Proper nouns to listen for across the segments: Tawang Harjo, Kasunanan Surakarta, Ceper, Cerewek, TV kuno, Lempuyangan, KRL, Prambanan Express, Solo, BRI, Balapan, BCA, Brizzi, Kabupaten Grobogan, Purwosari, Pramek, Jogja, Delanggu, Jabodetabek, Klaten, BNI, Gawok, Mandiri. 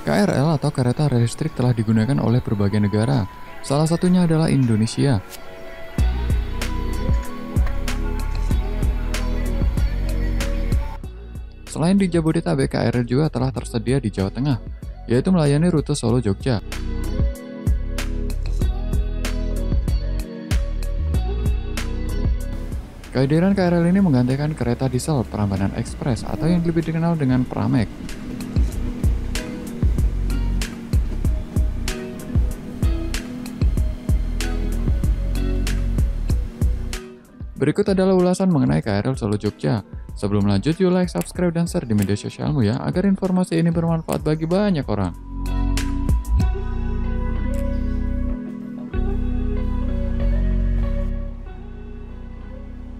KRL atau kereta rel listrik telah digunakan oleh berbagai negara, salah satunya adalah Indonesia. Selain di Jabodetabek, KRL juga telah tersedia di Jawa Tengah, yaitu melayani rute Solo-Jogja. Kehadiran KRL ini menggantikan kereta diesel Prambanan Express atau yang lebih dikenal dengan Pramek. Berikut adalah ulasan mengenai KRL Solo-Jogja. Sebelum lanjut, yuk like, subscribe, dan share di media sosialmu ya, agar informasi ini bermanfaat bagi banyak orang.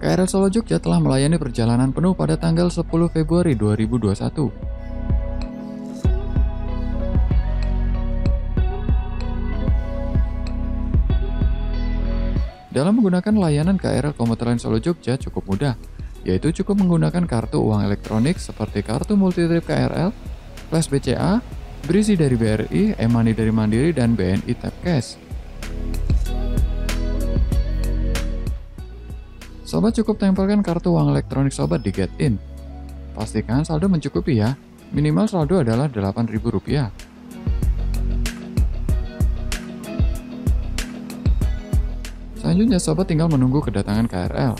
KRL Solo Jogja telah melayani perjalanan penuh pada tanggal 10 Februari 2021. Dalam menggunakan layanan KRL komuter lain Solo Jogja cukup mudah, yaitu cukup menggunakan kartu uang elektronik seperti kartu multitrip KRL, flash BCA, Brizzi dari BRI, e-money dari Mandiri, dan BNI Tap Cash. Sobat cukup tempelkan kartu uang elektronik sobat di Get-in. Pastikan saldo mencukupi ya, minimal saldo adalah Rp8.000. Selanjutnya sobat tinggal menunggu kedatangan KRL.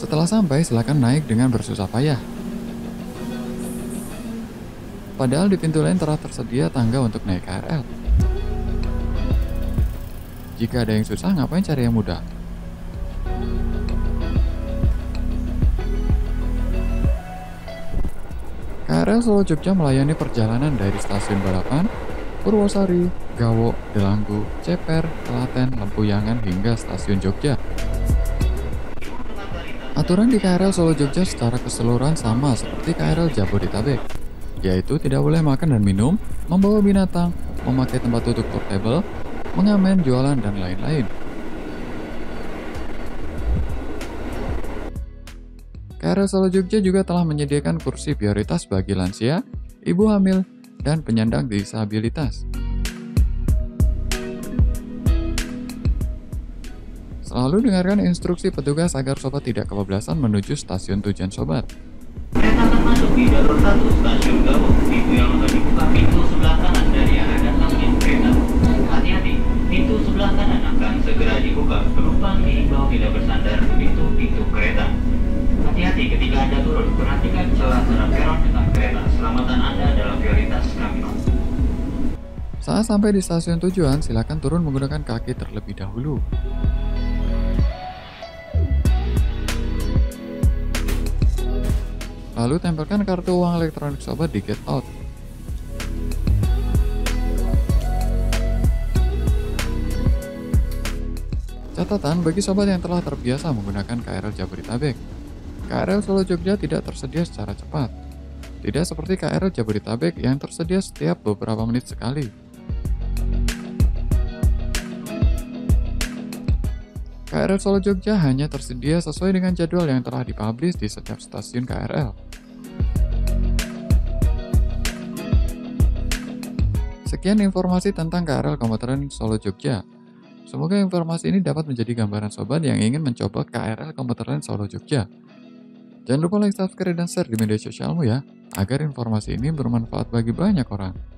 Setelah sampai, silakan naik dengan bersusah payah. Padahal di pintu lain telah tersedia tangga untuk naik KRL. Jika ada yang susah, ngapain cari yang mudah? KRL Solo Jogja melayani perjalanan dari stasiun Balapan, Purwosari, Gawok, Delanggu, Ceper, Klaten, Lempuyangan, hingga stasiun Jogja. Aturan di KRL Solo Jogja secara keseluruhan sama seperti KRL Jabodetabek, yaitu tidak boleh makan dan minum, membawa binatang, memakai tempat duduk portable, mengamen, jualan, dan lain-lain. KRL Solo Jogja juga telah menyediakan kursi prioritas bagi lansia, ibu hamil, dan penyandang disabilitas. Selalu dengarkan instruksi petugas agar sobat tidak kebablasan menuju stasiun tujuan sobat. Kereta termasuk di jalur 1 stasiun Gawok, pintu yang akan dibuka pintu sebelah kanan dari arah samping kereta. Hati-hati, pintu sebelah kanan akan segera dibuka. Penumpang diimbau tidak bersandar di pintu-pintu kereta. Hati-hati ketika Anda turun, perhatikan celah-celah peron dengan kereta. Keselamatan Anda adalah prioritas kami. Saat sampai di stasiun tujuan, silakan turun menggunakan kaki terlebih dahulu. Lalu tempelkan kartu uang elektronik sobat di Get Out. Catatan bagi sobat yang telah terbiasa menggunakan KRL Jabodetabek. KRL Solo Jogja tidak tersedia secara cepat. Tidak seperti KRL Jabodetabek yang tersedia setiap beberapa menit sekali. KRL Solo Jogja hanya tersedia sesuai dengan jadwal yang telah dipublish di setiap stasiun KRL. Sekian informasi tentang KRL komuter lain Solo Jogja. Semoga informasi ini dapat menjadi gambaran sobat yang ingin mencoba KRL komuter lain Solo Jogja. Jangan lupa like, subscribe, dan share di media sosialmu ya, agar informasi ini bermanfaat bagi banyak orang.